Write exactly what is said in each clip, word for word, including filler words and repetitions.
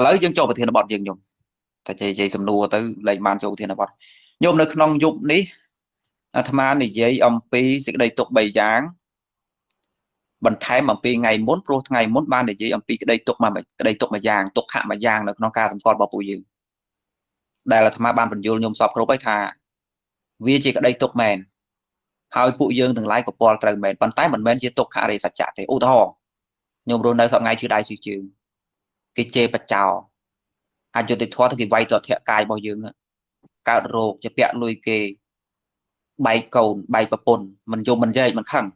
lấy dân cho vào thiên bọt riêng nhung tại chạy chạy sầm nua tới lấy màn cho thiên bọt nhung nơi non dục ní tham ăn này dễ ông pi sẽ đây tục bày giảng bần thái mà pi ngày muốn pro ngày muốn ban để dễ ông pi đây tục mà đây tục mà giảng tục hạ mà giảng là non ca thằng con bảo bùi dừng đây là tham ăn ban phần vô nhung sọp khâu thà vì chỉ đây tục mền hai phụ dương từng lái của Paul từng mền bần thái mình mền chỉ tục hạ để sạch chặt thì ô thò nhung rồi nơi sọp ngày chữ đại chữ chữ cái chế bạch chào anh cho tôi thoát thì vay cho thẻ cài bao dương cả rồ cho bẹn lui kề bay cầu bay bập bồn mình dùng mình dây mình khẳng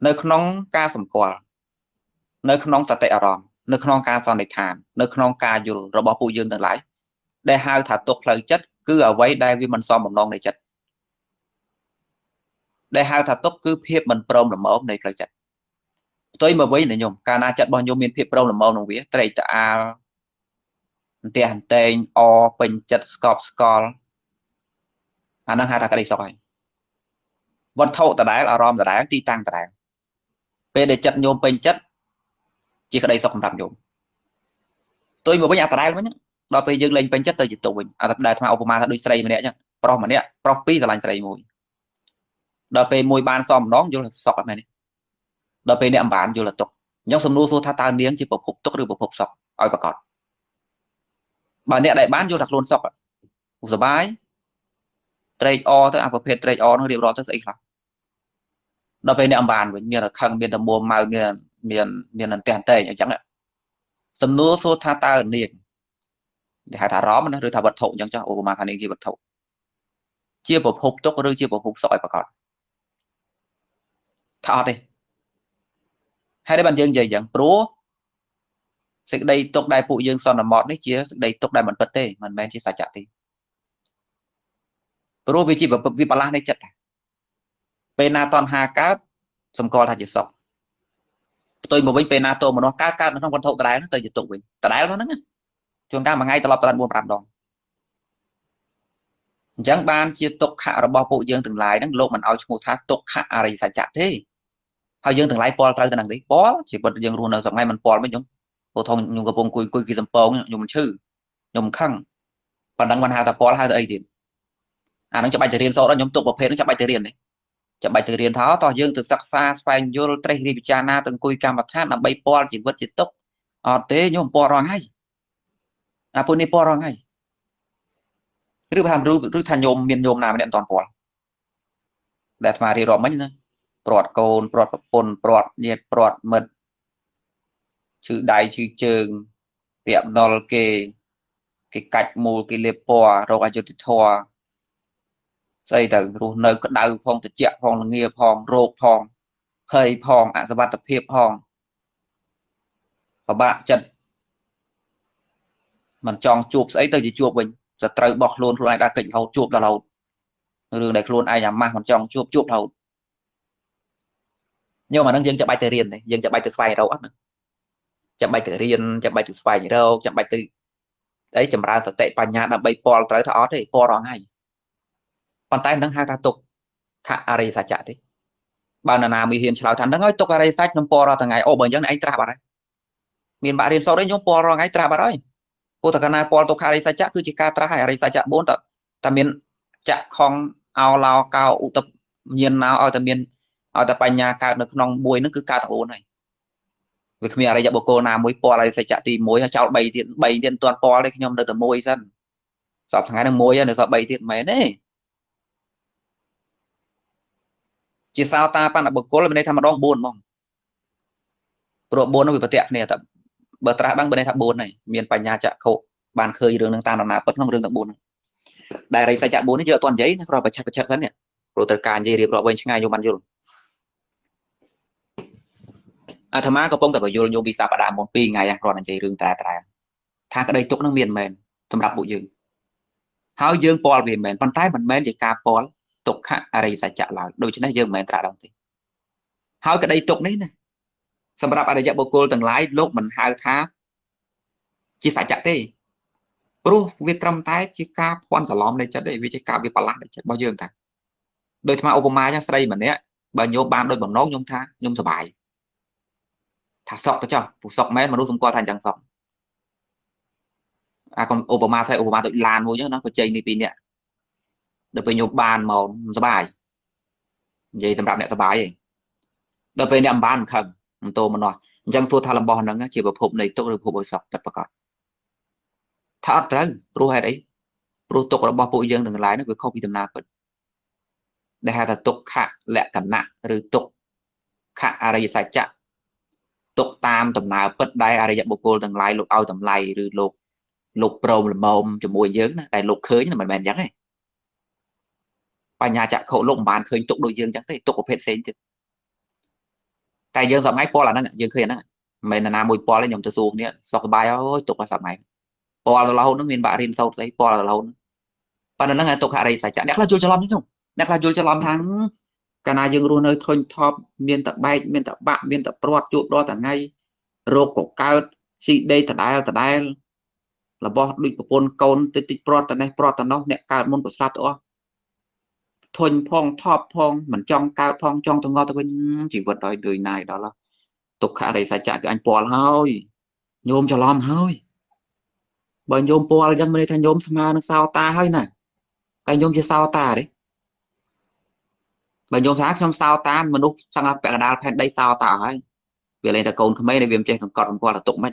nơi nóng ca sầm cỏ nơi nóng tạt tệ ròn nơi nóng ca son để thàn nơi nóng ca dù rồi bỏ phụ dương từng lái để hai thả tục lợi chất cứ ở vay đây vì mình so mình non để chất để hai thả tục cứ hiệp mình prom là mở này lợi chất tôi mà với này nhung, cả na chặt bao nhiêu miền phía đông là màu nông vía, tây ta, tiền tiền, o, bình chặt scop scol, anh đang hai thằng cái gì rồi, vận thâu ta đá là rom ta đá, ti tăng ta đá, về để chặt nhôm bình chặt, chỉ cái đây sao không làm nhung, tôi mà với nhà ta đá luôn nhá, đòi bây giờ lên bình chặt tôi chỉ tụi mình, à tập đá tham Obama ta đôi sợi mình đấy nhá, pro mình đấy, pro pi là lành sợi mồi, đòi về mồi ban xòm nón vô là sọt này. Đợt bên này em bán vô là tục nhóm sầm nô số tha ta miếng chỉ bộc phục tục được bộc phục sọc oi bà con bà nè đại bán vô đặt luôn sọc ạ một số bái trade o tới apple trade o nó điều đó tới gì lắm đợt bên này em bán với miền là khăn miền là mua màu miền miền miền là tiền tệ chẳng ạ sầm nô số tha ta liền để hai thả ró mà nó rồi thả vật thụ chẳng cho ô mà thả những gì vật thụ chia bộc phục tục rồi chia bộc phục sỏi bà con thọ đi hay để bàn dương dày dạng pro, sự đây tục đại phụ dương son là mọt đấy chia sự đây tục đại mình vật tê mình men chia sẻ trả tiền, pro vì chỉ vì bà la này chặt, penaton hà cát, sầm coi là chỉ sọc, tôi một bên penato mà nó cát cát nó không quan thâu tài nó tới chỉ tụ mình, tài nó nó nghe, chúng ta mà ngay từ lập từ lần buôn làm đòn, chẳng ban chia tục hạ là bao phụ dương từng lái đang lộ mình ao một tháp tục hạ à gì sẻ trả thế. Hãy subscribe cho kênh Ghiền Mì Gõ để không bỏ lỡ những video hấp dẫn bọt cồn bọt bồn bọt nhiệt bọt mật chữ đáy chữ trường tiệm đo kê cái cạch mù cái lệp bò rồi ai cho thịt thò xây từ nơi có đau phong thịt chẹt phong nghiệp phong rộp phong hơi phong ạ sao tập hiệp phong và bạn chân mình tròn chuột ấy từ chỉ chuột mình giờ trời bọt luôn rồi ai đã kỉnh hầu chuột là hầu đường này luôn ai nhắm mang còn tròn chuột chuột hầu nhưng mà nó dân chậm bay từ riêng này dân chậm bay từ xoay đâu á chậm bay từ riêng chậm bay từ xoay gì đâu chậm bay từ đấy chậm ra từ tệ bàn nhà đã bay Paul tới thọ thì Paul đó ngay bàn tay đang hai ta tục thả ari sạch chạy thế bà nà nà mì hiền chào thằng đang nói tục ari sạch nhóm Paul ra từ ngày ô bởi những này anh tra bà đấy miền bà riêng sau đấy nhóm Paul ra ngay tra bà đấy cô thằng này Paul tục ari sạch chạy cứ chỉ ca tra hai ari sạch chạy bốn tập ta miền chạy không ao lao cao u tập nhiên nào ao ta miền ở tập anh nhà ca được non bùi nó cứ ca thằng ôn này việc mẹ đây giờ bố cô nào mối po này sẽ chạy tìm mối cháu bày điện bày điện toàn po đấy nhóm được mối dân dọc thằng ấy đang mối được dọc bày điện mẹ đấy chỉ sao ta bạn là bố cô là bên đây thằng mà đong buồn mong rồi buồn nó bị vật tẹt này tập bờ tra băng bên đây thằng buồn này miền anh nhà chạy khổ bàn khơi đường đang ta làm nào bất không đường thằng buồn đại này sẽ chạy buồn giờ toàn giấy rồi phải chạy phải chạy dẫn này rồi từ càng gì điệp rồi bên ngay vô bàn vôอาธรรมะก็ป้องแต่ประโยชน์โยมวิสาปดาหมดปีไงอย่างรอนันใจเรื่องตราตราทางก็ได้ตุกนักเมียนเมนสำหรับบุญยืนหายืนปอลเมียนเมนปันท้ายมันเมนจะกาปอลตุกฮะอะไรสัจจะเราโดยฉะนั้นยืนเมนตราดองทีหาก็ได้ตุกนี้นะสำหรับอะไรจะบุคคลต่างหลายโลกมันหาท้าจิตสัจจะที่รู้วิตรมท้ายจิกาพรสล้อมเลยจะได้วิจิกาวิปลาสเลยจะบ่ยืนกันโดยธรรมะอุปมาอย่างไรเหมือนเนี้ยบ่โยบานโดยบ่น้องยมท้ายยมสบายthả sọc cho phụ sọc mẹ mà nó dùng qua thành chẳng sọc à còn Obama say Obama tự lan thôi nhá nó có chơi đi pin nè đợt về nhục bàn màu sờ bài vậy tầm đạm nè sờ bài gì đợt về nằm bàn thằng tôi mà nói dân số thà làm bò nắng chỉ vào hộp này tôi được hộp bồi sọc đặt vào cọt thà rằng rồi hay đấy rồi tôi còn bao bội dân từng lái nó với không bị tầm nào để hai là tục khạc lẹ cẩn nặng rồi tục khạc ở đây sai chặt tục tam tầm nào bất đại ở đây bộ cô từng lái lục ao tầm lái rồi lục lục bồn là mồm cho mùi dướng này lục khơi là mình bền dáng này và nhà chặt khẩu lục bàn khơi tục đôi dương chẳng thấy tục của phết xén chứ cái dương sập máy po là nó dương khơi nó mình là nam mùi po lên nhom từ xuống nhé sọc bài ôi tục là sập máy po là lâu nó miền bạ rin sâu đấy po là lâu và nó ngày tục hạ đây xảy chặt đẹp là chui cho lắm chứ không đẹp là chui cho lắm tháng cả nhà dương luôn nơi thôi thọp miền tập bay miền tập bạn miền tập pro chuột đo thằng ngay rô cổ cao xịt đây thật đai thật đai là bỏ đuổi của con con tít tít pro này pro nó nè cao môn của sát đó thôn phong thọ phong mình trong cao phong trong tôi ngó tôi chỉ vật đời đời này đó là tục khả đầy xài chạy cái anh po thôi nhôm cho lom thôi bởi nhôm po là dân đây thay nhôm mà nó sao ta hơi này cái nhôm chứ sao ta đấy bởi nhôm sáng trong sao ta mà lúc sang là bẹt đá phen đây sao ta hay về lên ta cồn không mấy này viêm trên thằng cọt thằng qua là tụng mấy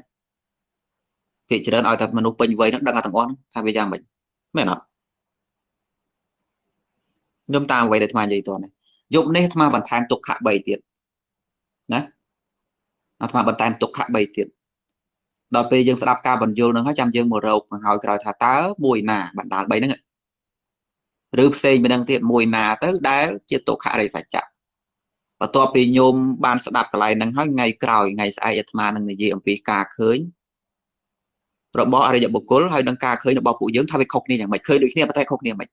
thì chỉ đơn ai tập mình open vậy nó đang là thằng on tham gia mình mẹ nó nhôm ta vậy để tham gì toàn này dụng này tham bản than tục hạ bảy tiền đấy tham bản than tục hạ bảy tiền đầu tiên dương sẽ đáp ca bản vô nó hai trăm dương một râu còn hỏi rồi thả tá mùi nà bản đàn bảy nữa này rướp xây mình đang tiện mùi nà tới đá chia tục hạ đầy sạch chặt và to pì nhôm ban sẽ đáp lại năng hỏi ngày cào ngày sai tham bản năng gì ông pì cà khơi rồi bỏ ở đây bộ cố hay đăng ca khơi nó bỏ phụ dưỡng thay khóc này chẳng mày khơi được kia mà thay khóc này mày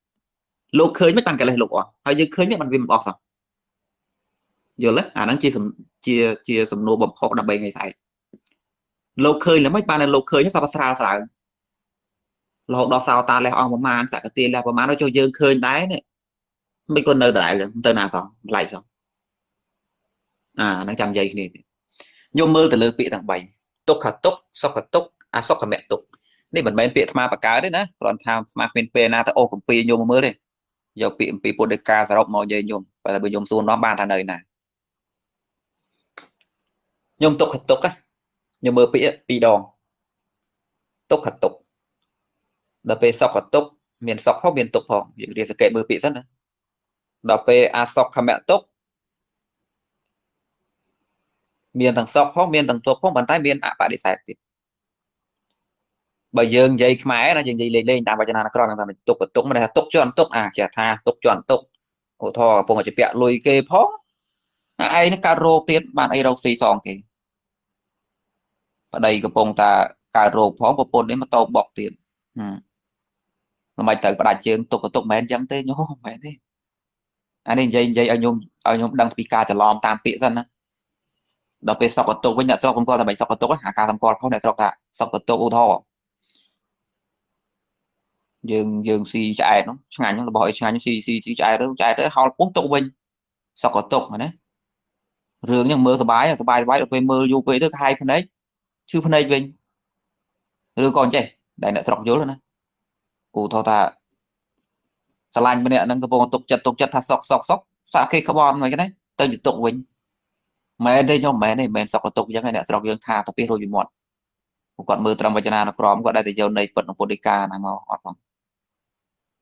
lục khơi mấy bằng cái này lục à hay như khơi mấy bằng viêm bọt sao giờ lấy à đang chia sầm chia chia sầm nô bọt họ đập bầy ngày sai lục khơi là mấy bàn là lục khơi chứ sao sao sao lọ đo sao ta lại ông mà man sạc cái tiền là mà nó cho dương khơi đáy này mấy con nơi lại tên nào sao lại sao à đang chăm dây này vô mơ từ lưỡi bị thằng bầy tốc khát tốc sốc khát tốc à sốc cả mẹ tục nên mình bên bịa tham bạc cá đấy nè còn tham mặc bên pe na ta ô cùng pi nhôm mới đây giờ pi pi bột ca sà rộng màu dây nhôm và là bên nhôm xôn nó bàn thằng này nè nhôm tục hạt tục á nhôm mơ bịa pi đòn tục hạt tục đập pe sọc hạt tục miền sọc khóc miền tục phòng những điều sự kiện mơ bịa rất nữa đập pe à sọc cả mẹ tục miền thằng sọc khóc miền thằng tục khóc bàn tay miền à bà để sạch bây giờ dây máy là gì lên lên tạm bây giờ là con là mình tục tục mà tục cho anh tục à chả tha tục cho anh tục ô thò bông ở chụp vẹn lùi kê phó ai nó caro tiền bạn ai đâu xì sòng kì ở đây cái bông ta caro phó của bông đấy mà tàu bọc tiền mày tới bạn trường tục tục mày chấm tê nhó mày đi anh nên dây dây anh nhung anh nhung đăng pika trả lom tam pịa dân á đọc về sọc tục với nhà sọc con con là bảy sọc tục hả cả thằng con không để sọc cả sọc tục ô thò dương dương xì chạy nó ngày nó là bỏi ngày nó xì xì xì chạy đó chạy tới hao cuốn tụ mình sao có tụ mà đấy rương nhưng mơ thoải mái thoải mái thoải mái mơ du quê tới hai phần đấy chưa phần đấy mình rương còn chạy đại nợ sọc dối rồi nè ủ thọ ta xà lan bên này đang có bông tụ chật tụ chật thà sọc sọc sọc xạ khi carbon này cái đấy tao chỉ tụ mình mẹ đây cho mẹ này mẹ sọc có tụ giống này nợ sọc dương thà tao biết rồi bị mọt còn mơ trong bây giờ nó còn gọi đây thì giờ này vẫn còn đi ca này mà còn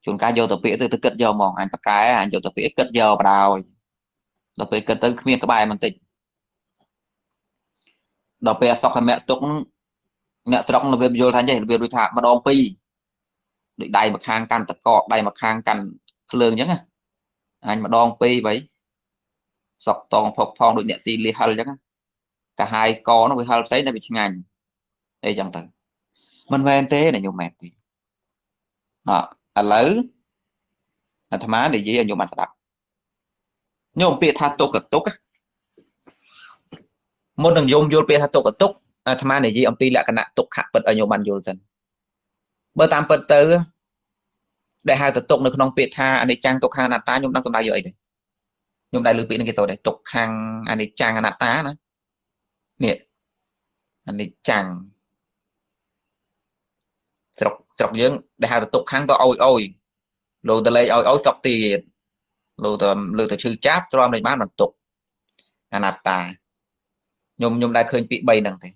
chúng ta vô tập vẽ từ từ cất vô mỏng anh bạc cái anh vô tập vẽ cất vô vào đào tập vẽ cất tới miền các bài mình tịnh tập vẽ sọc cái mẹ tục mẹ sọc là việc vô thành vậy việc đối thoại mà đòn pi định đầy một hàng cành tật cọ đầy một hàng cành lường nhá anh mà đòn pi vậy sọc toàn phọc phong đội nhẹ xì li hal nhá cả hai co nó với hal sấy này bị ngành đây chẳng từ mình về thế này nhiều mệt thì à lỡ là tham á để gì ở nhiều mặt đập nhiều việc tha tục cực tốt một đường dùng vô việc tha tục cực tốt tham á để gì ông pi lại cái nạn tục hạ bật ở nhiều mặt vô dần bơ tam bật từ đại hai tục tục được non việc tha anh ấy trang tục hàng nát ta nhung đang sầm đại vậy đấy nhung đại lưỡi bị cái rồi để tục hàng anh ấy trang nát tá nữa nè anh ấy trang sọc chọc dưỡng để hạ tục kháng vào ôi ôi lô tờ lấy ôi ôi sọc tiền lô tờ lô tờ chư cháp cho nên bán bằng tục là nạp ta nhung nhung đã khơi bị bay đằng thế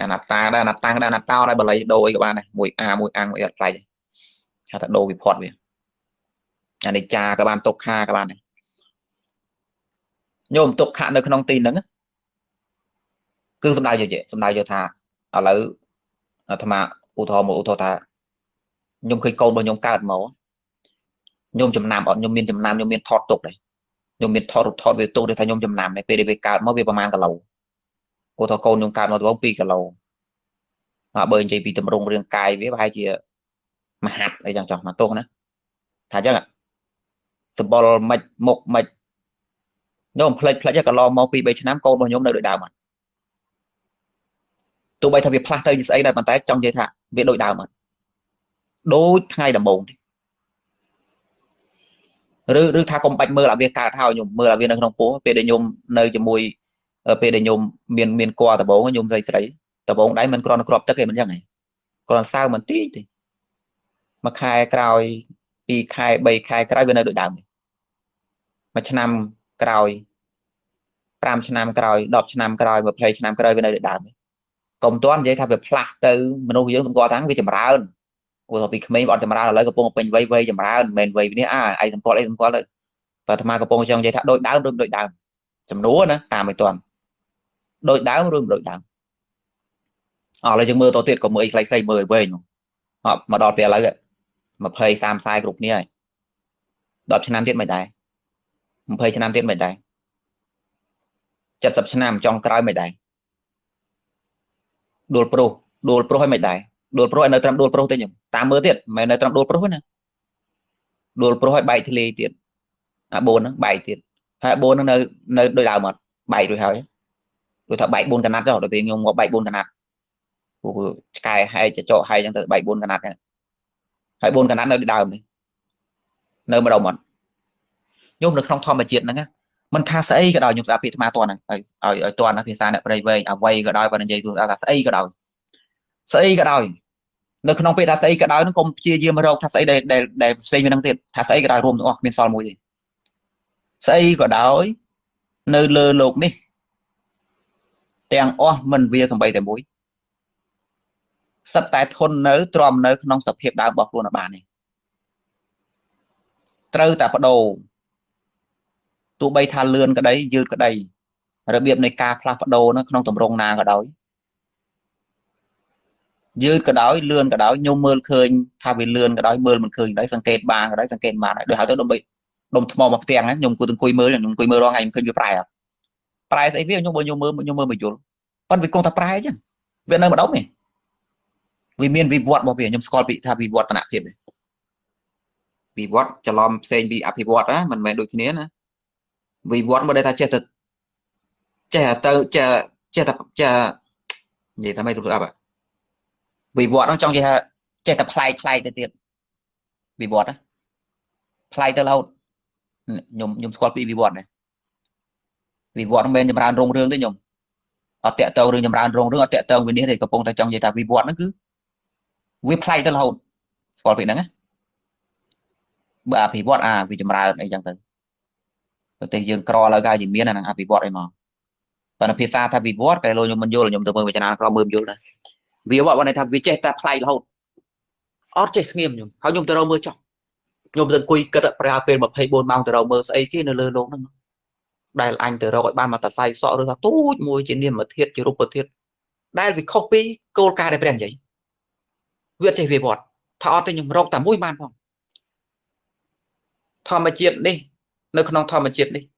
là nạp ta đã nạp ta đã nạp tao đã bởi lấy đồ ấy các bạn này mùi à mùi ăn mùi lại hạt đồ bị phọt vậy anh ấy cha các bạn tục ha các bạn này nhôm tục hạ được không tin nữa cứ hôm nay giờ vậy hôm nay giờ thà ở lại ở tham à u thò một u thò thà nhôm khơi câu đôi nhôm cát máu nhôm chấm nam ở nhôm miền chấm nam nhôm miền thọt tục này nhôm miền thọt thọt về tu để thay nhôm chấm nam này pdb cát máu về bơm ăn cả lầu u thò câu nhôm cát máu bơm pi cả lầu họ bơi chạy pi tầm rung riêng cài với hai chị mà hạt đây chẳng chọn mà tô nữa thà chắc ạ từ bò mạch một mạch nhôm play play cho cả lò máu pi bây chấm nam câu đôi nhôm đợi đào mà tụi bây thằng việc phát tây ấy là bàn tay trong dây thả việc đội đào mà đối thay đầm bồn rư rư tha công bạch mưa là việc cả thao nhung mưa là việc nông phố về để nhung nơi cho mùi về để nhung miền miền qua tập bóng nhung dây sấy tập bóng đáy mình còn crop tất cả mình chẳng này còn sao mình tí thì mà khai cày đi khai bay khai cày bên nơi đội đào mà chăn nam cày ram chăn nam cày đọp chăn nam cày và play chăn nam cày bên nơi đội đào công toán vậy thay về plak từ mình nuôi dưỡng cũng qua tháng với chậm ra hơn, rồi bị mấy bọn chậm ra là lấy cái bông pin vây vây chậm ra hơn, mền vây với à, ai thằng con lấy thằng con đấy, và tham gia cái bông trong vậy thay đội đá rung đội đá, chậm núa nữa, tạm mày toàn, đội đá rung đội đá, họ lấy chừng mưa to tiệt còn mười lấy xây mười về, họ mà đọt về lấy vậy, mà phơi sam sai group này, đọt trên năm tiết mày đại, mà phơi trên năm tiết mày đại, chặt sập trên năm trong cái mày đại. Đuổi pro, đuổi pro hay mày đại, đuổi pro anh ở trong đuổi pro thế nhỉ? Tám mươi tiệt, mày ở trong đuổi pro nè, đuổi pro hay bảy thì lì tiệt, à bốn nó bảy tiệt, hay bốn nó nơi nơi đôi đào mật bảy rồi hả? Rồi thợ bảy bốn cân nát rồi, đối với nhung có bảy bốn cân nát, cài hay chỗ hay chẳng tới bảy bốn cân nát này, hay bốn cân nát nơi đào này, nơi mà đầu mật, nhung được không thò mà chuyện nữa nhá. Mình tha xây cái đầu nhục giả bị tham toàn này ở ở toàn ở phía xa này đây về ở quay cái đầu và dây dù là xây cái đầu xây cái đầu nó không biết ta xây cái đầu nó cũng chia chia mà đâu ta xây để để để xây mình đang tiền ta xây cái đầu gồm nó bên sau mùi gì xây cái đầu nơi lơ lục đi tiền o mình về sầm bày tại mũi sắp tại thôn nới tròn nới không sập hiệp đá bọc luôn ở bàn này trâu tại bắt đầu tụi bay tha lươn cái đấy dư cái đây đặc biệt này ca pha đồ nó không tầm rong nàng cái đó dư cái đó lươn cái đó nhôm mưa khơi tha về lươn cái đó mưa mình khơi đấy sang kẹt bàn cái đấy sang kẹt mà lại đôi hảo tới đồng bị đồng mò một tiền á nhôm của từng cùi mới là nhôm cùi mưa lo ngày mình khơi về prai à prai sẽ viết nhôm mưa nhôm mưa nhôm mưa mình chụp con vì con ta prai chứ về nơi mà đóng này vì miền vì vọt bảo vệ nhôm score bị tha vì vọt tận hiệp vì vọt cho lom sen bị áp vọt á mình mày đôi kia nữa vì bọn mà đây ta chết thật trẻ tơ trẻ trẻ tập trẻ gì thằng mày tụi tao à vì bọn nó trong gì hả trẻ tập play play tới tiền vì bọn á play tới lâu nhom nhom squad bị vì bọn này vì bọn nó bên nhom ran rong rương đấy nhom ở tẹt tơ rương nhom ran rong rương ở tẹt tơ bên đấy thì cặp bông ta trong gì ta vì bọn nó cứ vì play tới lâu squad bị nắng á bà vì bọn à vì nhom ran này chẳng tới tên dương cro là gai gì miếng này là bị bọt em mà còn phía xa thay vì bọt cái lôi nhung mình vô là nhung từ mười cho nên cro mười vô là vì bọt bọn này thay vì chết ta play lâu ót chết nghiêm nhung họ nhung từ đâu mưa chọn nhung từ quỳ cất ra bên một hay buồn mang từ đầu mưa say kia nó lơ lốm đây là anh từ đâu gọi ban mà ta say sọ rồi ta tút môi chiến niệm mà thiết chứ rụp thiết đây vì copy câu ca để bèn vậy việc chạy về bọt thọ tên nhung rong ta mũi man không thọ mà chuyện đi nó không thò mà chết đi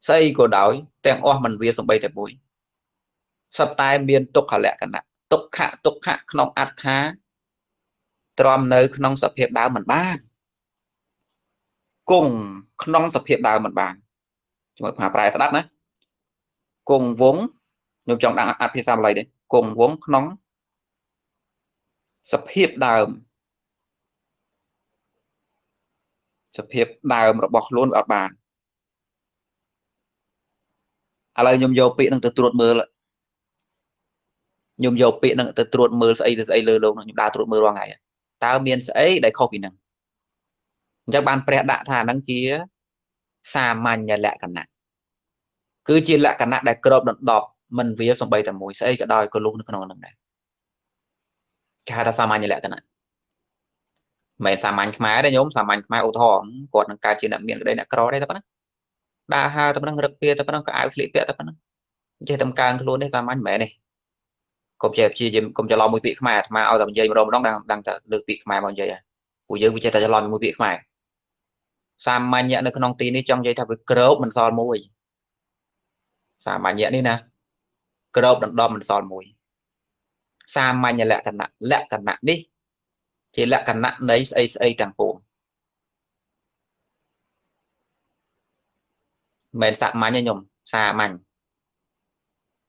xây của đói tèng o mình vía sông bay tại mũi sắp tai miên tục hạ lẹ cả nặng tục hạ tục hạ không ăn khá tròn nơi không sập hiệp đá mình ba cùng không sập hiệp đá mình ba chúng ta phải phải đáp nữa cùng vốn nhiều trong đang ăn thì sao lại đấy cùng vốn không sập hiệp đá sập hiệp đào một bọc luôn ở bàn, à lại nhôm dầu pin đang từ tuột mưa lại, nhôm dầu pin đang từ tuột mưa xây từ xây lơ lông đang đào tuột mưa qua ngày, ta miền sấy để khâu bị nặng chắc ban pre đã thà năng chia xa màn nhà lạ cả nặng cứ chia lạ cả nặng để cơ động đọp mình vì sông bay tầm mùi sấy cả đòi cơ luôn nó còn làm này cả ta xa màn nhà lạ cả nặng mày xa màn máy đấy nhóm xa màn máy ô thò còn năng cài chia nặng miền đây là cò đây ta bắt đa ha ta bắt năng rực kia ta bắt năng cài slip kia ta bắt năng chơi tầm càng luôn đấy xa màn mẹ này công chế chi dùm công cho lo mùi bị khmer mà ao tầm dây mà đông đang đang được bị khmer bao dây của dương bị chế ta cho lo mùi bị khmer sam man nhẹ nó con tin đi trong dây thập với crop mình soi mùi sam man nhẹ đi nè crop đằng đom mình soi mùi sam man nhẹ lẹ cẩn nặng lẹ cẩn nặng đi chỉ lẹ cẩn nặng đấy a a càng cổ mình sam man nhẹ nhom sam man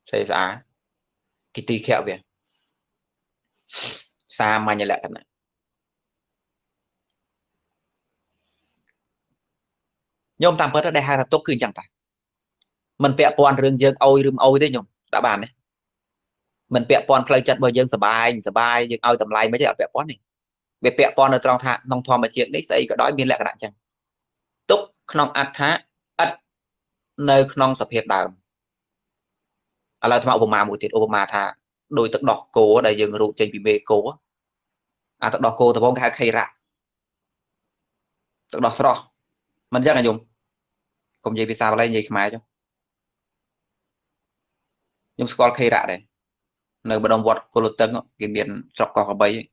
xây giá cái tì kẹo về xa mà nhà lại thật này nhôm tạm bớt ở đây hai là tốt cứ chẳng phải mình vẽ con rừng dương ôi rừng ôi thế nhung đã bàn đấy mình vẽ con play chặt bởi dương sờ bài sờ bài dương ôi tầm lại mới được vẽ con này về vẽ con ở trong thang nông thọ mà chuyện đấy xây cái đói biên lại cả đạn chẳng tốt non ăn thá ăn nơi non sập hiệp đào à là thằng Obama buổi tiệc Obama thà đôi tật đỏ cổ ở đây dừng rụt trên bị mê cổ à tật đỏ cổ thì bông cái khay rạ tật đỏ sọ mình chắc là dùng cùng gì vì sao lại gì mà cho dùng scroll khay rạ này nơi bên đông vọt cô lột tấn cái miền sọc cỏ bấy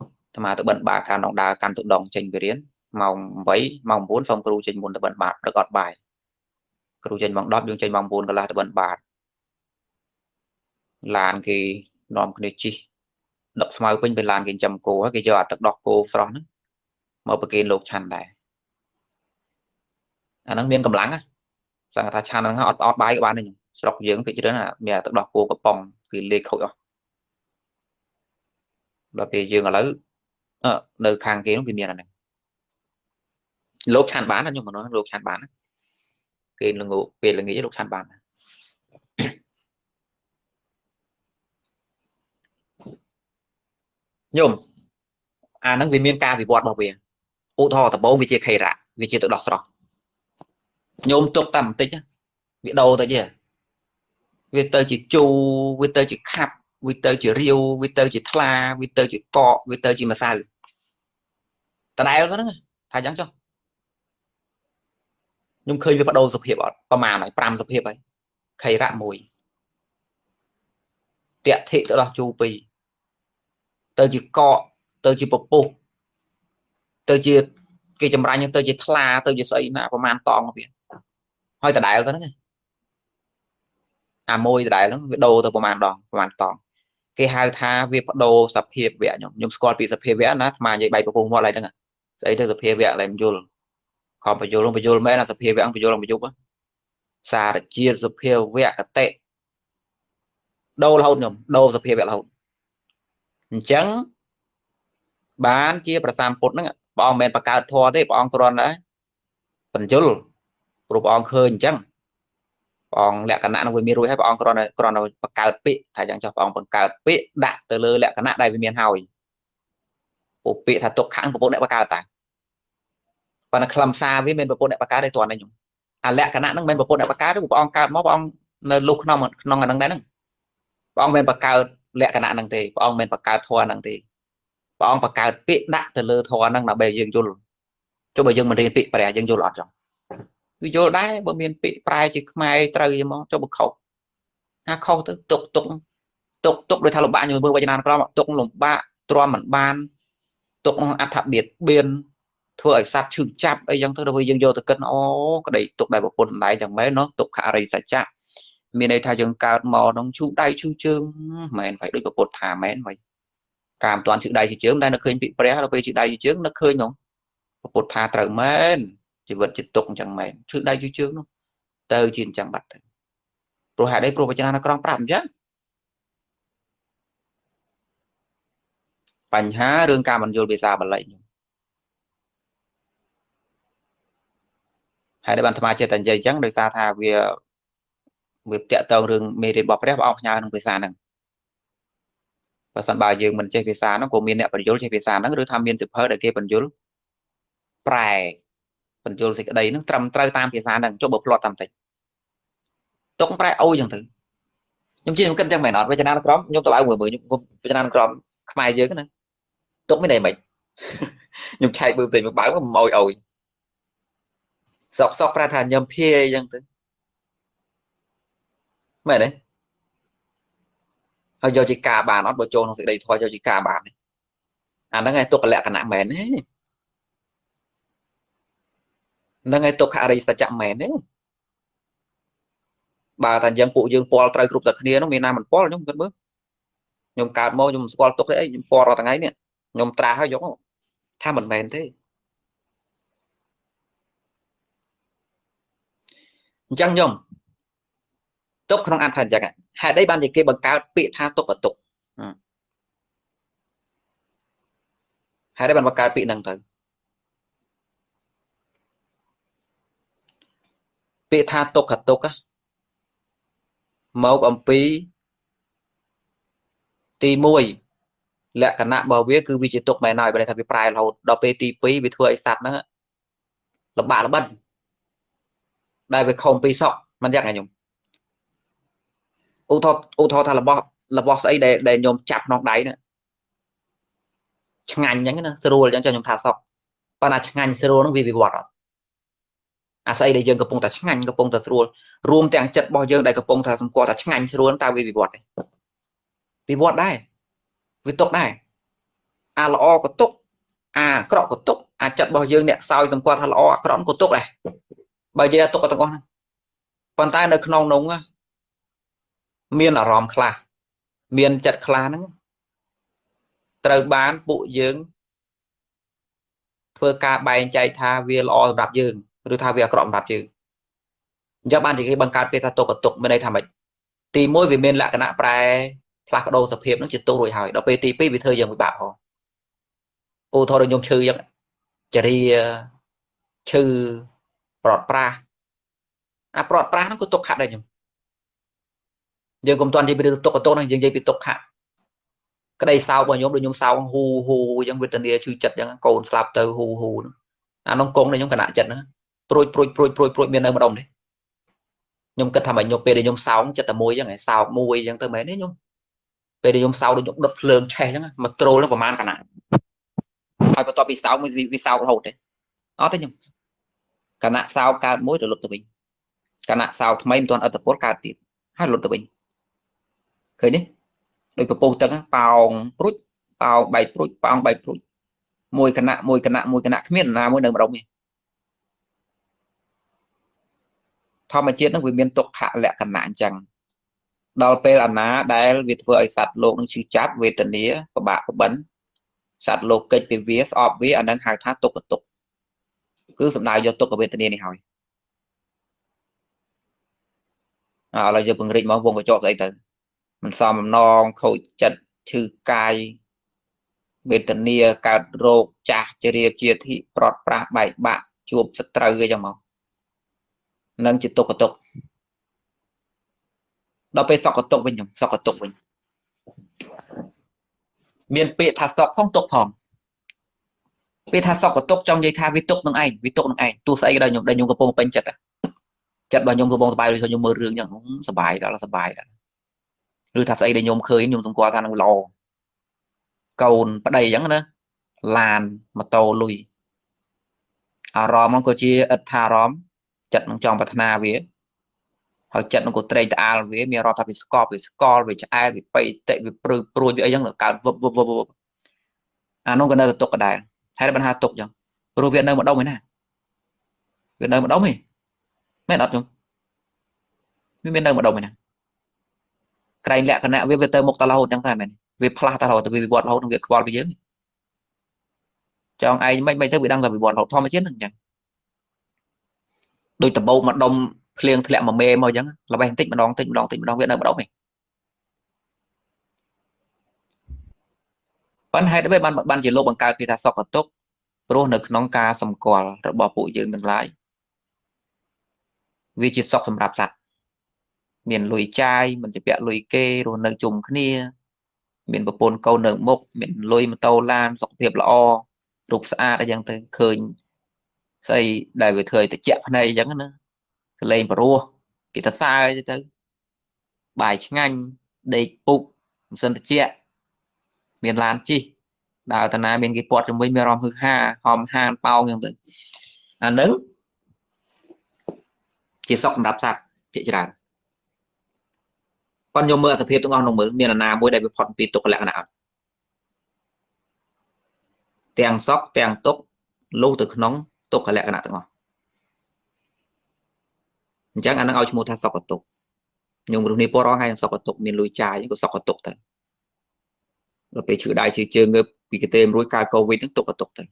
thằng mà tự bận bà can đồng đà can tự đồng trình về đến mòng bấy mòng bốn phòng kêu trình buồn tự bận bạc được gọt bài kêu trình mòng đóp dùng trình mòng buồn là tự bận bạc làn cái nón cái chi đập smile pin về làn cái chầm cổ hay cái giò tật đọt cổ phòn đó mà bực cái lục chăn này anh đang miên cầm láng á rằng ta chăn đang hót hót bài các bạn này sọc dưỡng cái chứ đó là mẹ tật đọt cổ có bong cái lê khẩu đó là cái dương ở lứ ở nơi khang kia nó cái miên này lục chăn bán là nhưng mà nó lục chăn bán cái là ngủ về là nghĩ lục chăn bán nhôm à năng vì miên ca vì bọt bảo vệ ô thò tập bông vì chia khay rạ vì chia tự đọt sọt nhôm tục tầm tích bị đầu tới chưa vì tới chỉ chu vì tới chỉ khap vì tới chỉ riêu vì tới chỉ thla vì tới chỉ cọ vì tới chỉ mà sao ta đại đó thay trắng cho nhôm khơi với bắt đầu sập hiệp bọt có mà này pram sập hiệp ấy khay rạ mùi tiện thị tự đọt chu pì tôi chỉ cọ tôi chỉ bộc bộc tôi chỉ cái chấm ranh tôi chỉ thla tôi chỉ xây là man tòng mà biển hơi từ đại đó này à môi từ đại nó đồ từ man đòn man tòng cái hai tha việc đồ sập hiệp vẽ nhung nhung score bị sập hiệp vẽ nát mà vậy bảy của vùng họ lại đang à đấy tôi sập hiệp vẽ lại vô còn phải vô luôn phải vô mấy là sập hiệp vẽ phải vô làm phải vô á xa là chia sập hiệp vẽ cả tệ đâu là hậu nhung đâu sập hiệp vẽ là hậu chẳng bán chia bà sam phốt nữa bọn men bà cao thò thế bọn còn đấy phần chul rồi bọn khơi chẳng bọn lẹ cả nạn với miền rồi hay bọn còn này còn này bà cao pị thay chẳng cho bọn bà cao pị đạn từ lơ lẹ cả nạn đây với miền hào bộ pị thật tục kháng của bộ đại bà cao tại còn là làm xa với miền bộ đại bà cao đây toàn này nhung à lẹ cả nạn đang miền bộ đại bà cao đấy bọn cao máu bọn lục non non đang đấy nè bọn men bà cao lẽ cả nạn năng thì bọn ông men bạc cao thua năng thì bọn ông bạc cao bị đạn từ lơ thua năng là bề dương vô cho bề dương mình riêng bị bè dương vô lọt rồi vì vô đấy bọn miền bị prai chỉ mai trời mà cho bực khẩu ha khẩu tức tục tục tục tục đôi thằng lồng ba nhiều bữa bây giờ nào có tục lồng ba tròn mảnh ban tục ăn thạp biệt biên thua ở sát trường chạp ấy dân thưa đôi dương vô từ cân ó cái đấy tục đại bộ phận lại chẳng mấy nó tục hạ rầy sát chạp miền đây thay dương cao mò đông chú đây chú chương mày phải đối với bột thả mày mày cảm toàn chữ đây chữ chướng đây nó khơi bị pré nó về chữ đây chữ chướng nó khơi nhung bột thả trời mày chỉ vật chỉ tục chẳng mày chữ đây chữ chướng nó từ chín chẳng bật rồi hại đây pro bạch nó còn phạm chứ bành há rương ca mình vô về xa bật lại hại đây bạn tham gia tận dây trắng đời xa thà vì việc tẹo tàu rừng mê rệt bỏ rác bỏ nhà người già nè và sẵn bà dương mình chơi phía xa nó của mình nè phần dối chơi phía xa nó cứ tham biên sụp hơi để kia phần dối bài phần dối thì cái đấy nó trầm trai tam phía xa đang cho bộc lọt tầm tịch tôi cũng phải ôi chẳng thử nhưng chỉ cần trang mày nói với channel crom nhưng tôi bảo vừa mới nhung channel crom mai dưới cái này tôi mới đầy mệt nhung chạy bự tiền một bảo mồi ồi sọc sọc ra thành nhầm phe chẳng thử mày đấy họ do chỉ cả bà nó bồi trôn nó sẽ đầy thôi do chỉ cả bà này à nó ngay tôi còn lẹ cả nặng mền đấy nó ngay tôi cả đây sẽ chạm mền đấy bà thành dân cụ dương Paul trai group đặt kia nó miền Nam mình Paul nhung gần bước nhung cà mau nhung Paul tốt đấy nhung Paul vào thằng ấy nè nhung tra hơi giống tham mình mền thế chẳng nhung tốt không ăn thành chẳng ạ hãy đây ban gì kia bằng cao bị tha tốt và tục hãy đây bằng bậc cao bị nâng tới bị tha tốt thật tốt á một ông phí ti mùi lẹ cả nạ bảo viết cứ vì chỉ tục mày nói bởi thật vì phải là đọc bê ti phí vì thua sạch nữa là bạn là bận đây với không phí sọc mình chắc này nhung ô thọ ô thọ thà là bò là bò ấy để để nhom chặt nóc đáy nữa chẳng ngành nhánh nữa sơ đồ chẳng cho nhom thả sọc và là chẳng ngành sơ đồ nó vì bị bọt rồi à xây để dương cặp bông thả chẳng ngành cặp bông thả sơ đồ rùm tẹng chặt bò dương đại cặp bông thả sầm cò thả chẳng ngành sơ đồ ta vì bị bọt đấy vì bọt đây vì tốc đây à là o có tốc à cọ có tốc à chặt bò dương nè sao sầm cò thả là o cọ có tốc này bây giờ tốc có thằng con còn tay nó không nóng á miền là ròm khla miền chật khla nữa từ bán bụi dương thưa ca bay chạy tha về lo đạp dương rồi tha về cọm đạp dương do ban thì cái bằng cát pe ta tổ cật tục bên đây tham mịch thì mỗi vì miền lại cái nạ prai là cái đồ tập hiệp nó chỉ tu rồi hỏi đó pe ti pe vì thời giờ người bảo họ ô thôi đừng nhôm chư vậy chỉ đi chư prọt pra à prọt pra nó cứ tục khát đây nhung dương công toàn thì bị tục ở tốt này dương dây bị tục hạ cái đây sau bao nhóm được nhóm sau hù hù giống việt tân địa chui chật giống cồn slab từ hù hù à nó cồn này nhóm cả nạn chật nữa proi proi proi proi proi miền nơi mà đồng đấy nhóm cần thầm ảnh nhóm về để nhóm sáu chật là môi giống ngày sau môi giống tới mấy đấy nhóm về để nhóm sau được nhóm đập lường che giống mà trôi nó vào man cả nạn phải vào to vì sáu mới vì sao hột đấy nó thế nhung cả nạn sau cả mối được lột từ mình cả nạn sau mấy toàn ở tập post cả tiền hai lột từ mình khởi đấy đội của bầu tấn bao rút bao bảy rút bao bảy rút môi cân nặng môi cân nặng môi cân nặng miền là môi đường đồng này thao mà chết nó vì miền tục hạ lẹ cân nặng chẳng đào pe làm ná đáy việt vợ sạt lộn nó chịu cháp về tận đĩa của bà của bấn sạt lộn kịch về vía ọp vía ở đang hàng tháng tục ở tục cứ sầm nào do tục ở bên tận đĩa này hỏi à là giờ bưng rịnh máu vùng của chỗ dậy từ mình sao mà non khẩu chật chư cay bên tận nia cả rô chả chia ria chia thị prọt pra bảy bạn chuột sắt trâu gây cho màu nâng chỉ tục tục đó phải sọc tục bình nhung sọc tục bình miền pịa thà sọc không tục hỏng pịa thà sọc tục trong dây tha vi tục nâng ai vi tục nâng ai tu xây đây nhung đây nhung cái bông bên chật à chật vào nhung cái bông bay rồi nhung mơ rương nhung không sợ bài đó là sợ bài đó rồi thật sự để nhôm khơi nhôm thông qua thằng nó lò cồn bắt đầy giống nữa làn mà tàu lùi à ròm nó có chia ít thà róm chặt nó trong bát na vía hoặc chặt nó có trei ta vía mía rò thà bị score bị score bị ai bị bay tệ bị prui prui bị ấy giống là cả vụt vụt vụt à nó còn nơi tục cả đài hay là bên hà tục chẳng rồi việt nơi mà đông ấy nè việt nơi mà đông ấy mấy đợt không bên nơi mà đông ấy nè cái lẽ cái nè về về tới một ta lâu chẳng phải mình về pha ta lâu từ vì bọn lâu trong việc bọn bây giờ trong ai mấy mấy thứ bị đăng là vì bọn họ thao mới chết được chẳng đôi tập bầu mà đông liền lẹ mà mê màu chẳng là bài tích mà đón tích đón tích đón viện đâu mà đóng mình ban hai đấy ban ban chỉ lô bằng cao thì ta sọc là tốt pro nực nón ca sầm cò bỏ bụi dương đừng lại vì chỉ sọc sầm rạp sạch miền lùi chai mình chỉ bẹ lùi kê rồi nơi chùm cái nia miền của Pol câu nợ mốc miền lôi mà tàu lan dọc tiệp là o đục xa đã chẳng thấy khơi xây đại về thời tại chạm này chẳng nữa lên bờ rùa kì thật xa tới bài tiếng Anh đầy bụng dân tự chẹ miền lan chi đào tận này miền cái bọt trong mấy miền rom hư ha hòm han bao chẳng tới à nướng chỉ sọc đạp sạc chị chỉ đàn con nhôm mưa tập hiệp tụi ngon đồng mới miền là nào bôi đầy với phật tì tục lạ nào tèng sóc tèng túc lưu từ nóng tục lạ nào tụi ngon chẳng anh đang ao mua tha sọc ở tục nhưng lúc này bỏ ra ngay sọc ở tục miền lùi trái những cái sọc ở tục thôi rồi về chữ đại chữ chơi ngược vì cái tên rối cài câu với những tục ở tục thôi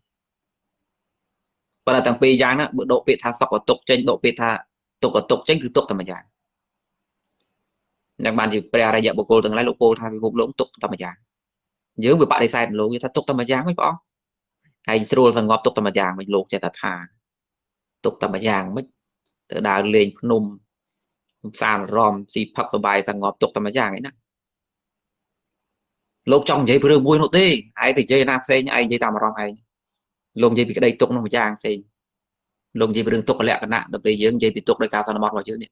và là thằng pì giang đó bữa độ pì tha sọc ở tục trên độ pì tha tục ở tục tránh cứ tục tầm mà giang đang bàn gì pre ra dẹp bộ cô từng lái lục cô thay vì gục lũng tục tầm mà giang nhớ người bạn đi sai lỗ người ta tục tầm mà giang mới bỏ hay sưu thằng ngọc tục tầm mà giang mình lục chạy tạt hà tục tầm mà giang mới từ đào lên nôm sàn ròm xì phập vào bài thằng ngọc tục tầm mà giang ấy nè lục trong giấy vừa vui nụ tê ai từ chơi nam xe nhá ai chơi tầm mà ròm ai lông giấy bị cái đây tục nó mà giang xe lông giấy vừa tục có lẽ cái nạn được về dưới giấy bị tục đây cao sang mọt vào chữ này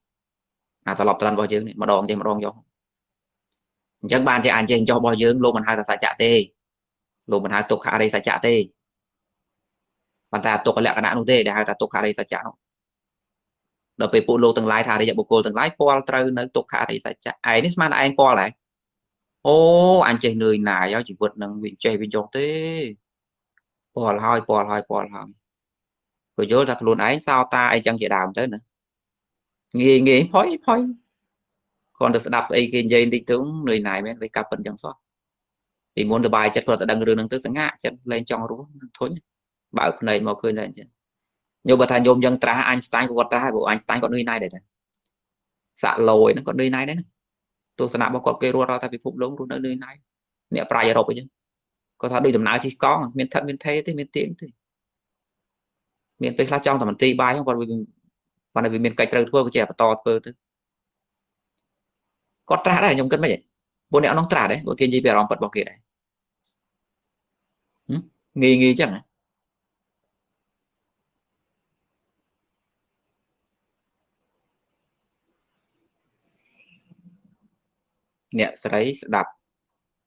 à ta lọc tan vào dương này mà đòn chơi mà đòn vô chắc ban thì anh chơi cho bao dương luôn mình hai là xả chạ tê luôn mình hai tục hạ đây xả chạ tê bạn ta tục lẹ cái nạn luôn tê để hai ta tục hạ đây xả chạ đợt về bộ lô từng lái thà đây bộ cô từng lái pol trâu nơi tục hạ đây xả chạ ai nít man anh pol lại ô anh chơi người nài do chỉ vượt năng viện chơi viện chọn tê pol hai pol hai pol hai rồi vô thật luôn ấy sao ta anh chẳng chạy đàm tới nữa nghe nghe phối phối còn được đọc ấy cái dây thì tướng người này mới với cặp phần trong xót thì muốn được bài chất còn là đang đưa năng tức sáng ngã chất lên trong rú thối bảo này màu cười lên chứ nhiều bà thầy nhôm dân tra Einstein của ta của Einstein còn nơi này để xạ lồi nó còn nơi này đấy tôi sẽ làm bao cột cây rùa ra ta bị phục lúng luôn ở nơi này nè phải rồi chứ có thà đôi tầm nào thì có miền thật miền thế thế miền tiếng thì miền tây lá trong tầm tây bài không còn và là vì mình cạch thua của trẻ và to cơ tư có trả đấy nhông cân mấy vậy bố nẹo nó trả đấy bố kia gì về lòng vật bỏ kia đấy nghi nghi chẳng nẹo sấy đạp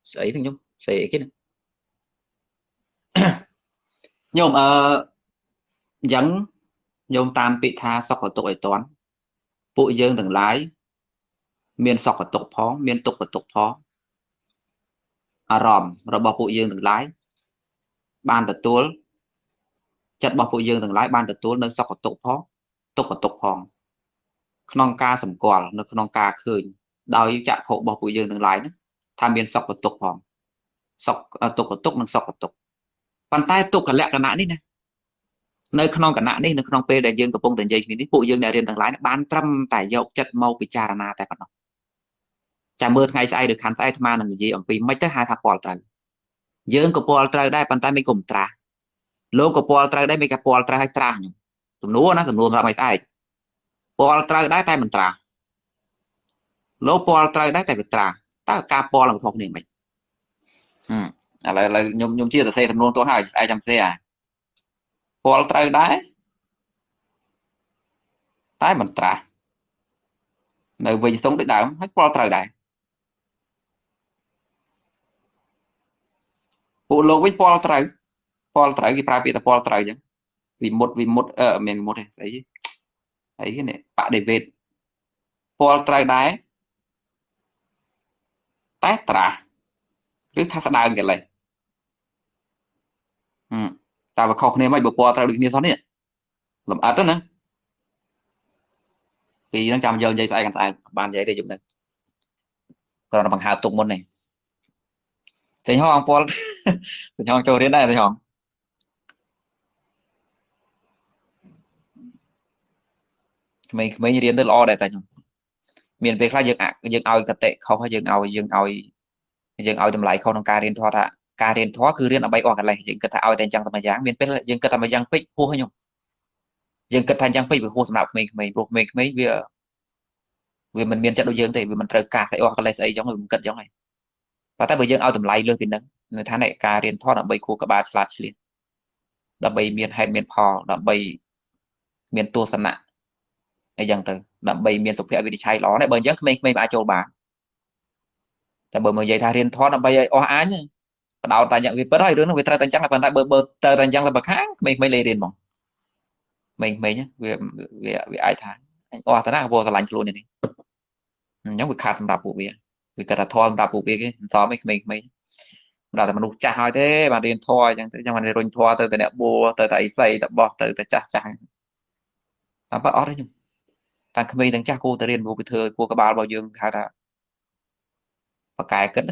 sấy thằng nhông sấy kia nhông ờ dẫn nhôm tam bị tha sọc ở tội toán bụi dương từng lái miền sọc ở tục phó miền tục ở tục phó à ròm rồi bỏ bụi dương từng lái ban tật tuốt chặt bỏ bụi dương từng lái ban tật tuốt nơi sọc ở tục phó tục ở tục phò non ca sẩm cỏ nơi non ca khơi đào yêu chặt khổ bỏ bụi dương từng lái tham miền sọc ở tục phò sọc ở tục ở tục nó sọc ở tục bàn tay tục cả lẹ cả nạn đi này nơi không cả nạn đi nơi không p để dương cặp bông tận dây thì phụ dương đại riêng tầng lái ban trăm tài dậu chặt màu bị trà na tại nó chả mưa ngày sai được khán sai tham ăn là gì ở vì mấy tới hai thằng pol trời dương cặp pol trời đây bàn tay mình cùng trà lô cặp pol trời đây mình cặp pol trời hay trà nhung tụm núa nó tụm núa là mấy sai pol trời đây tay mình trà lô pol trời đây tay mình trà ta cặp pol làm không nề mày à lại lại nhung nhung chia từ xe tụm núa tôi hỏi ai chăm xe à Paul trời đá tái mình trả nơi vì sống đích đạo hết Paul trời đá bộ lộ với Paul trời Paul trời thì phải biết là Paul trời chứ vì một vì một ở miền một này đấy ấy cái này bạn để về Paul trời đá tái trả cứ tha sát đào cái này ta và khóc nên mày bộ po tao được như thế này làm ắt đó nè vì nó cầm giờ dây sai cần sai bàn dây để dùng được còn là bằng hạt tụng môn này thấy hoang po thấy hoang cho đến đây thấy hoang mấy mấy như điên tới lo để tại nhung miền về khai dương ạ dương ao cật tệ không hay dương ao dương ao dương ao tầm lại không nông ca điên thoa thạ ការ រៀន ធម៌ គឺ រៀន ដើម្បី អស់ កន្លែង យើង គិត ថា ឲ្យ តែ យ៉ាង តែ យ៉ាង មាន ពេល យើង គិត ថា យ៉ាង ពេក ពោះ ខ្ញុំ យើង គិត ថា យ៉ាង ពេក វា ហួស សម្រាប់ ក្មេង ក្មេង ព្រោះ ក្មេង ក្មេង វា វា មិន មាន ចិត្ត ដូច យើង ទេ វា មិន ត្រូវ ការ ស្អី អស់ កន្លែង ស្អី ចឹង វា មិន គិត ចឹង ហើយ và ta bây giờ ao tầm lay lơ bên nắng người tháng này cà riền thoa đậm bay khô các bạn sạt liền đậm bay miền hay miền phò đậm bay miền tua sân nạ này dần từ đậm bay miền sụp phèo bị cháy ló này bờ giấc mình mình bả trầu bả ta bờ mười giây thà riền thoa đậm bay o á nhá đào ta nhận việc bớt hơi đứa nó về ta tan trắng là bàn tay bờ bờ ta tan trắng là bậc khác mình mới lê riền mỏng mình mình nhá về về về ai tháng anh o ta nào vô ta lạnh luôn như thế nhóm việc khác đạp vụ việc vì ta thon đạp vụ việc đó mình mình mình là mình đục chà hỏi thế mà điền thoi chẳng thế nhưng mà điền thoi từ từ nẹo bùa từ tại xây từ bọt từ từ chà chà tao bắt ót đấy nhung tao không biết thằng cha cô từ điền bùa cái thừa cô các bà bảo dương khai ta và cài cấn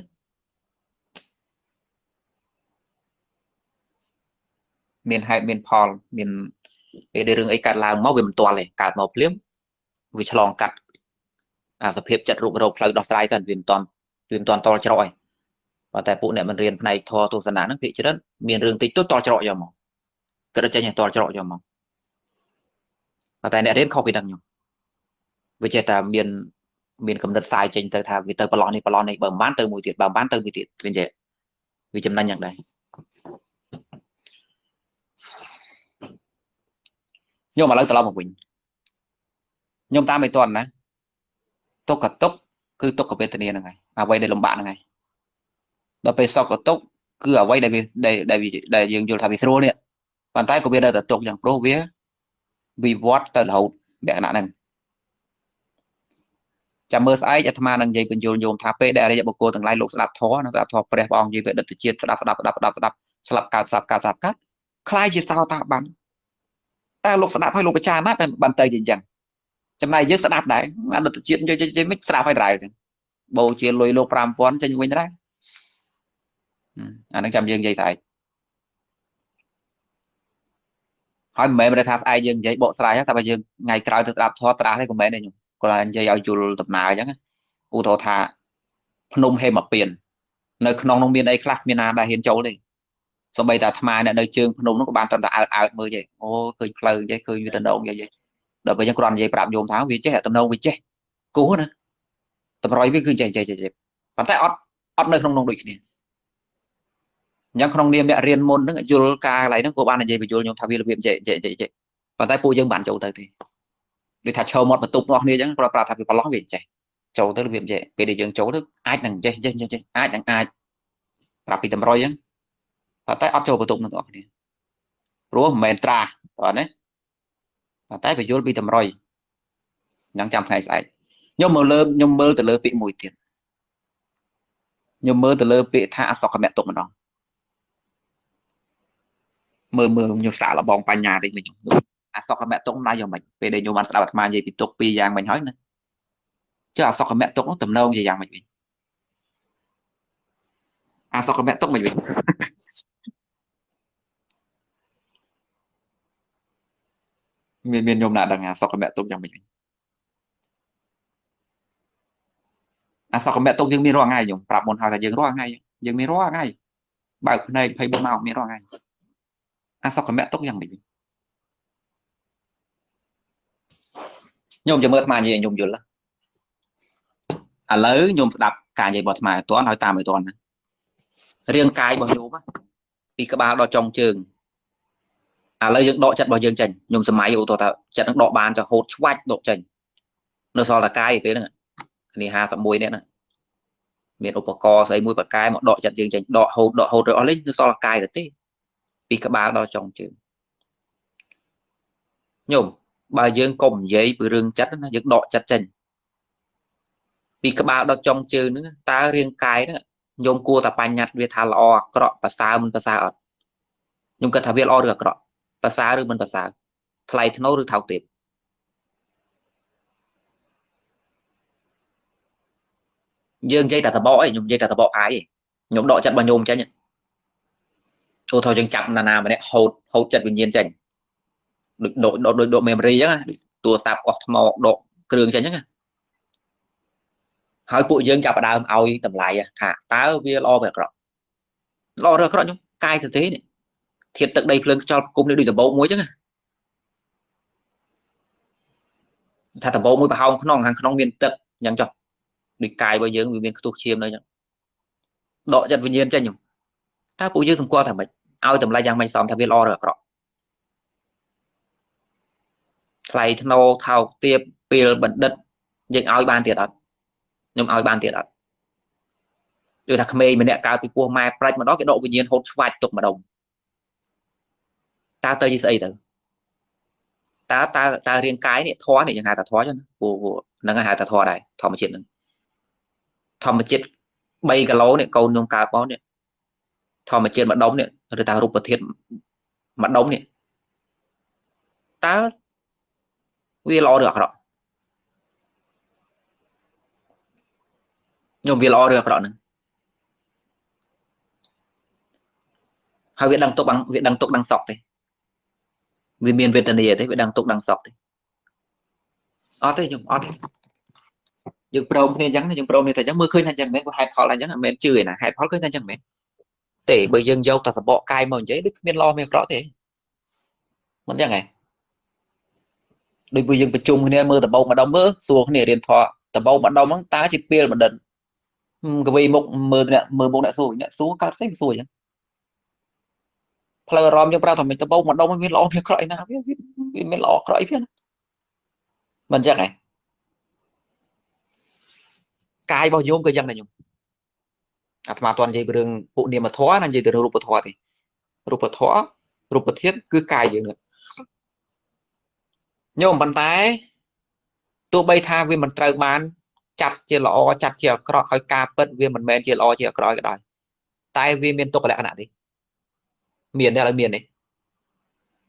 miền hai miền Paul miền để đường ấy cắt là máu về mình toàn này cắt máu liếm vì chòng cắt à sập hiệp chặt rụng rộp lại đọt sai dần viêm toàn viêm toàn to trọi và tại phụ này mình riêng này thò tu sân nã nó kỵ chứ đất miền rừng tích tốt to trọi giờ mỏng cái đó chơi nhà to trọi giờ mỏng và tại này đến không bị đằng nhung vì chơi ta miền miền cầm đất sai trên tới thà vì tới bờ lon này bờ lon này bờ bán tới mùi tiệt bờ bán tới mùi tiệt vì vậy vì chấm năng nhận đây nhưng mà lấy từ lâu một mình nhưng ta mấy tuần này tốc cả tốc cứ tốc cả bên tây này này à quay đây làm bạn này đó về sau cả tốc cứ ở quay đây vì đây đây vì đây dừng dù thà bị thua này bàn tay của bên đây là tốc nhàng pro vía vì vót tận hậu để nạn này chạm mơ sai chạm tham năng dây bên dù nhôm tháp pe đây là một cô từng lai lục sập thó nó sập thó đẹp bong như vậy đất chiết sập sập sập sập sập sập cả sập cả sập cắt khai chỉ sao ta bắn ta lục sập hay lục bị chà nát bàn tay gì chẳng trong này dứt sạp đấy ăn được chuyện cho chơi mít sạp hay đại bầu chuyện lôi lô pram phón trên quanh đấy anh đang chăm dương dây sải hỏi mẹ mình thà ai dương dây bộ sải sao bây giờ ngày cày từ sạp thoát ra thấy của mẹ này nhung còn là dây ao chùi tập nào chứ u thọ thà nôm hay mà biển nơi non nông biên đây khắc miền nam đại hiến châu đi sau bây giờ tham ai này nơi trường nôm nó của bạn toàn là ảo ảo mưa vậy ô cười cười vậy cười như tận động vậy vậy đợi bây giờ còn vậy tạm dồn tháng vì chết tầm nâu vì chết cú nữa tầm rồi với cứ chạy chạy chạy bàn tay ót ót nơi không nông địch này nhưng không niêm mẹ riêng môn nó vô ca lấy nó của ban là gì bị vô nhung thao viên viện chạy chạy chạy chạy bàn tay phu dân bản châu tới thì để thả châu một bật tục nọ nia chẳng còn là thả bị bắn lóng viện chạy châu tới viện chạy về để dân châu thức ai đằng chạy chạy chạy ai đằng ai rạp bị tầm rồi chẳng bàn tay ót châu bật tục nọ nia rúa mền tra rồi đấy và tay phải vô bị tầm rồi nhắn trăm ngày sai nhưng mà lơ nhưng mơ từ lơ bị mùi tiền nhưng mơ từ lơ bị tha sọc mẹ tụm nó mơ mơ nhiều xả là bong pan nhà thì mình à sọc mẹ tụm nó giờ mình về đây nhiều mặt là mà gì bị tụt pi giang mình hỏi nữa chứ à sọc mẹ tụm nó tầm lâu gì giang mình à sọc mẹ tụm mình miền miền nhôm là đằng à sao con mẹ tôm chẳng mình à sao con mẹ tôm nhưng miền roa ngay nhung tập môn hào là nhưng roa ngay nhưng miền roa ngay bài này thấy bộ màu miền roa ngay à sao con mẹ tôm chẳng mình nhung chẳng mơ mà gì nhung dữ lắm à lấy nhung đập cả gì bọt mà toán nói tạm với toàn riêng cái bọt nhôm á thì các bạn đo trong trường à lấy những độ chặt bao dương chỉnh nhung xe máy ô tô ta chặt những độ bàn cho hột quách độ chỉnh nó so là cái thế này thì hà sập muối đấy này miền ô co xây muối và cái một độ chặt dương chỉnh độ hột độ hột rồi lấy nó so là cái được tí vì các bạn đo trong trường nhung bao dương cùng giấy bự rừng chặt nó những độ chặt chỉnh vì các bạn đo trong trường nữa ta riêng cái đó nhung cua ta bàn nhặt về thà lò cọ và sao mình và sao nhung cần thà về lo được cọ bà xa rưu mình bà xa thay nó rưu thảo tiếp dương dây ta thả bỏ ấy nhung dây ta thả bỏ ái ấy nhung đọ chặt bà nhung cháy nhỉ ô thôi chân chậm là nào mà nè hột hột chặt bình nhiên chảnh được độ độ độ mềm rì chắc tùa sạp hoặc màu độ cường cháy nhá hỏi cụ dương chạp bà đàm ao tầm lại thả tá bia lo về cọ lo rồi các bạn nhung cai thực thế này thiệt tận đây phương cho cũng để đuổi tập bộ muối chứ nè thà tập bộ muối bà hông nó hàng nó miền tận nhắn cho địch cài bây giờ người miền thuộc chiêm đây nhá đọ chặt vinh nhiên chân nhung ta phụ như thông qua thằng mình ao tầm lai giang mày xong thằng viên lo rồi đó thầy thâu thao tiệp pil bẩn đất dịch ao ban tiệt thật nhưng ao ban tiệt thật rồi thằng mày mình đã cao bị cua mai play mà đó cái độ vinh nhiên hột vài tục mà đồng ta tới gì xây từ ta ta ta riêng cái này thó này chẳng hạn ta thó cho nó nó hai ta thó này thò một chuyện nữa thò một chuyện bay cái lỗ này câu nông cá bó này thò một chuyện mà đóng này rồi ta rụp vào thiết mà đóng này ta vi lo được rồi nhưng vì lo được rồi nữa hai việc đang tục bằng việc đang tục đang sọc đấy vì miền Việt này thế đang tục đang sọc thế, ót thế nhung ót thế, nhưng pro này chẳng này nhưng pro này thấy chẳng mưa khơi thành chẳng mấy của hai thọ là chẳng là mềm chửi là hai thọ khơi thành chẳng mấy, để bởi dương dâu ta sẽ bỏ cai màu giấy đứt miền lo miền rõ thế, muốn chẳng này, đôi bởi dương bị chung nên mưa tập bầu mà đông mưa xuống này điện thoại tập bầu mà đông mắng tá chỉ pia là một đợt, cái vì một mưa này mưa một đại số nhận số cao xếp số vậy. Thầy rõm nhưng ra thầm mình tập bông mà đông mới biết lo thì khỏi nào biết mới lo khỏi biết mình chắc này cái bao nhiêu cái dân này nhung mà toàn gì đường bộ niệm mà thóa là gì từ rụp thóa thì rụp thóa rụp thiết cứ cài gì nữa nhưng bàn tay tôi bay tha vì mình trời bán chặt chia lo chặt chia khỏi khỏi ca bật vì mình men chia lo chia khỏi cái đòi tại vì miền tục lại cái nạn đi miền đây là miền này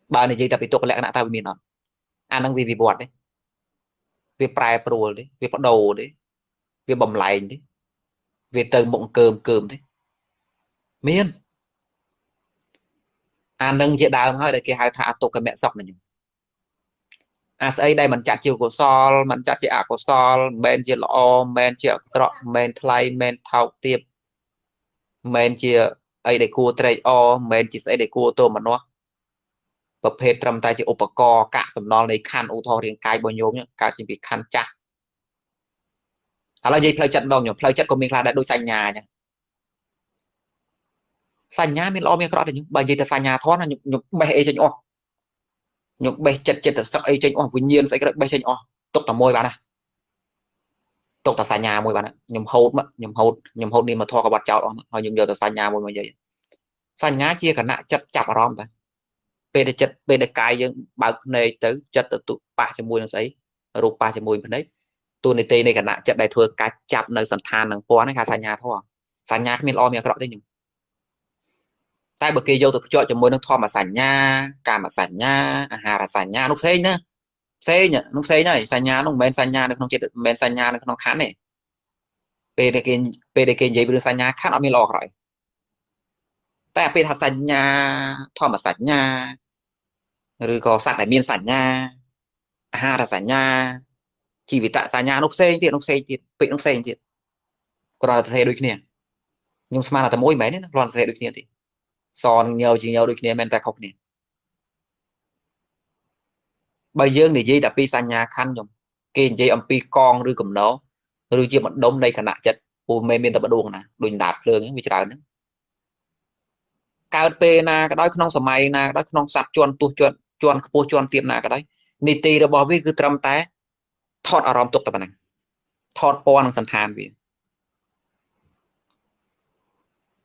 bà này gì ta bị tụt lẹ nã ta bị miền nào anh đang vì vì bọt đấy vì prai pro đấy vì bắt đầu đấy vì bầm lại đấy vì từ mộng cơm cơm đấy miền anh đang dễ đào hơi để kia hai thả tụt cái mẹ sọc này nhỉ à xây đây mình chặt chiều của sol mình chặt chiều của sol men chiều lo men chiều cọ men thay men thao tiệp men chiều ai để cua trai o men chỉ sẽ để cua tôi mà nó tập hết trăm tay chỉ ốp co cả sầm non lấy khăn ô thò riêng cái bao nhiêu nhá cả chỉ bị khăn chặt à là gì play chặt đòn nhở play chặt của mình là đã đôi sành nhà nhá sành nhà mình lo mình có được những bởi vì từ sành nhà thoát là nhục nhục bể trên o nhục bể chặt chặt từ sắp ấy trên o vinh nhiên sẽ được bể trên o tục tầm môi bạn à tục tà sàn nhà môi bạn ạ nhầm hột mà nhầm hột nhầm hột đi mà thò cả bọt chảo họ nhung giờ tà sàn nhà môi mọi người sàn nhà chia cả nạ chặt chặt ở rom ta bên để chặt bên để cài dương bạc này tới chặt từ tụ ba cho môi nó sấy rồi ba cho môi bên đấy tụ này tê này cả nạ chặt đại thừa cá chặt nơi sàn than nằng quá này cả sàn nhà thôi sàn nhà mình lo mình có đấy nhung tại bậc kia vô tụ cho cho môi nó thò mà sàn nhà cả mà sàn nhà à hà là sàn nhà lúc thế nhá xe nhá nó xe nhá sàn nhà nó bên sàn nhà nó không chết bên sàn nhà nó khán này pdk pdk giấy bên sàn nhà khán nó mới lo rồi tại bên sàn nhà thọ mà sàn nhà rồi có sạt lại miền sàn nhà ha là sàn nhà chỉ vì tại sàn nhà nó xe tiện nó xe tiện bị nó xe tiện còn là xe đôi kia nhưng mà là tầm mỗi mấy đấy nó còn xe đôi kia thì son nhiều chỉ nhiều đôi kia bên ta khóc này bây giờ này gì đã bị sàn nhà khăn nhung kia gì âm pi con rồi cầm nó rồi chia một đống đây cả nạ chật u mê miên tập bắt đuông nè đuổi đạp lương ấy bị trả nữa cao pê na cái đó không sờ mày na cái đó không sạch chuồn tu chuồn chuồn po chuồn tiệm na cái đấy nít tì rồi bỏ với cứ trầm té thọt ở ròng tục tập này thọt po năng sanh than vì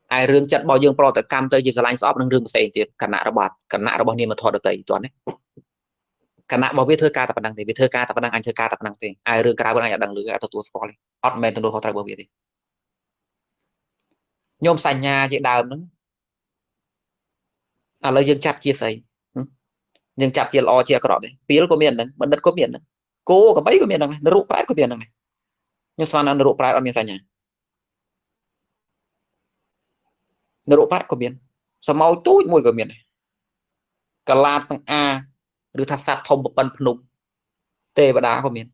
ai riêng chật bao nhiêu pro tập cam tới gì giờ anh shop năng riêng một xe thì cả nạ robot cả nạ robot niêm mà thọt được tẩy toàn đấy cả nãy bảo viết thơ ca tập năng thì viết thơ ca tập năng anh thơ ca tập năng thì ai rương ca bên anh đã đăng lưới ở tổ score này, hot men tôi đôi họ trai bảo viết đi, nhôm sàn nhà chị đào nứng, à lấy dương chạp chia sẻ, dương chạp chia lo chia cọp đấy, píu có miền đấy, bận đất có miền đấy, cô có bấy có miền này, nó rụng trái có miền này, nhưng sao nó rụng trái ở miền sàn nhà, nó rụng trái có miền, sao mau túi mùi có miền này, cả la sang a được thật sát thông một bần phụng tê và đá của miền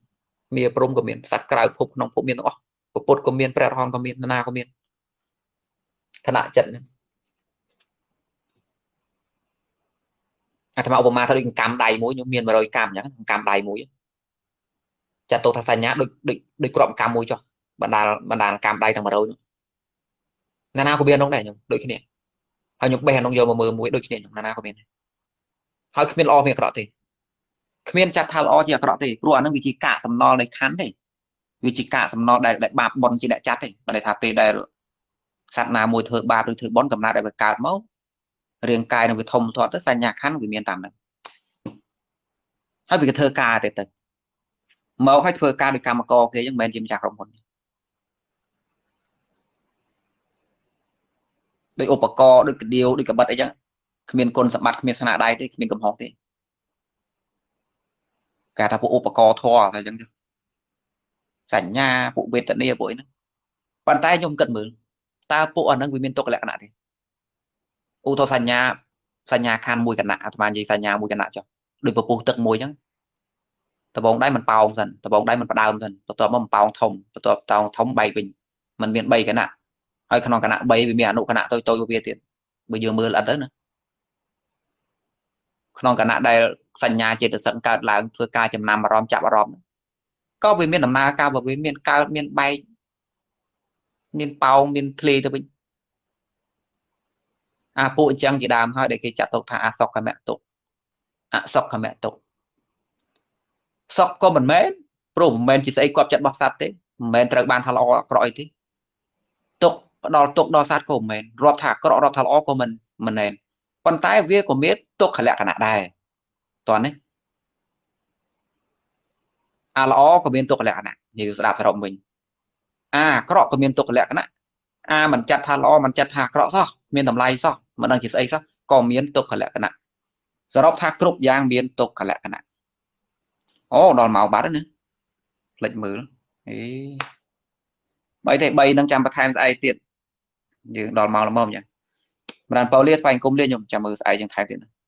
miền prom của miền sát cài phục nông phục miền đó của bột của miền bẹt hòn của miền na của miền khả nạ trận à thằng mạo Obama thôi định cam đầy mũi nhưng miền mà rồi cam nhá cam đầy mũi chặt tổ thật sát nhá định định định cọm cam mũi cho bạn đàn bạn đàn cam đầy thằng mà đâu na na của bên nông này nhung đôi khi này hay nhung bè nông dầu mà mờ mũi đôi khi này nhung na na của bên này hay khi bên lo về cọ thì khi bên chặt thà lo gì cọ thì ruộng nó vị trí cả sầm no này khán này vị trí cả sầm no đại đại bạc bòn chỉ đại chặt này và đại thà pe đại sát na mùi thợ bạc rồi thợ bón cầm na đại bạc cào máu riêng cài nó bị thông thoát tất cả nhà khán của miền tạm này hay vì cái thợ cà thì tận máu hay thợ cà được cà mà co kia những bên chim chặt rộng hơn đôi ốp co đôi cái điều đôi cái bật ấy chứ miền cồn sập bật miền sơn đại thế miền cầm hòn thế cả tháp bộ ốp co thò là chẳng được sảnh nhà bộ bên tận đây bộ ấy nữa bàn tay nhung cận mượn ta bộ ở năng miền tộc lẽ nạ thế ô thò sảnh nhà sảnh nhà khan mùi cận nạ mà gì sảnh nhà mùi cận nạ cho đôi bộ bộ tật mùi chứ tờ bóng đáy mình bao dần tờ bóng đáy mình bắt đầu dần tờ bóng bao thông tờ bóng thông bay bình mình miền bay cái nạ hay khả năng cả nạ bay vì mẹ nụ cả nạ tôi tôi vô bia tiền bây giờ mưa là tới nữa khả năng cả nạ đây sân nhà chỉ tự sẵn cả là thưa ca chầm nằm mà rõm chạm mà rõm có với miền nằm na cao và với miền cao miền bay miền bao miền play thôi bình à bộ chân chỉ đàm thôi để cái chặt tộc thả à, sọc cả mẹ tộc à sọc cả mẹ tộc sọc có mình mến pro mình chỉ xây quạt chặt bọc sạt thế mình trở bàn thà lo cõi thế tộc đo tộc đo sát của mình rọt thả có rọt thả lo của mình mình này còn tay vía của biết tộc khả lẽ cả nạ đài toàn đấy à lo của bên tộc lẽ cả nạ nhiều đạp phải động mình à có rọt của bên tộc lẽ cả nạ à mình chặt thả lo mình chặt thả có rọt sao miền tầm lai sao mình đang chỉ xây sao còn miền tộc khả lẽ cả nạ rọt thả cướp giang miền tộc khả lẽ cả nạ ô đòn màu bát nữa lệnh mưa đấy bảy thầy bay đang chạm bạc tham ai tiền, đòn màu là mông nhỉ, mà đàn Pauliet phải cùng liên nhung chạm mờ ai chẳng thay tiền.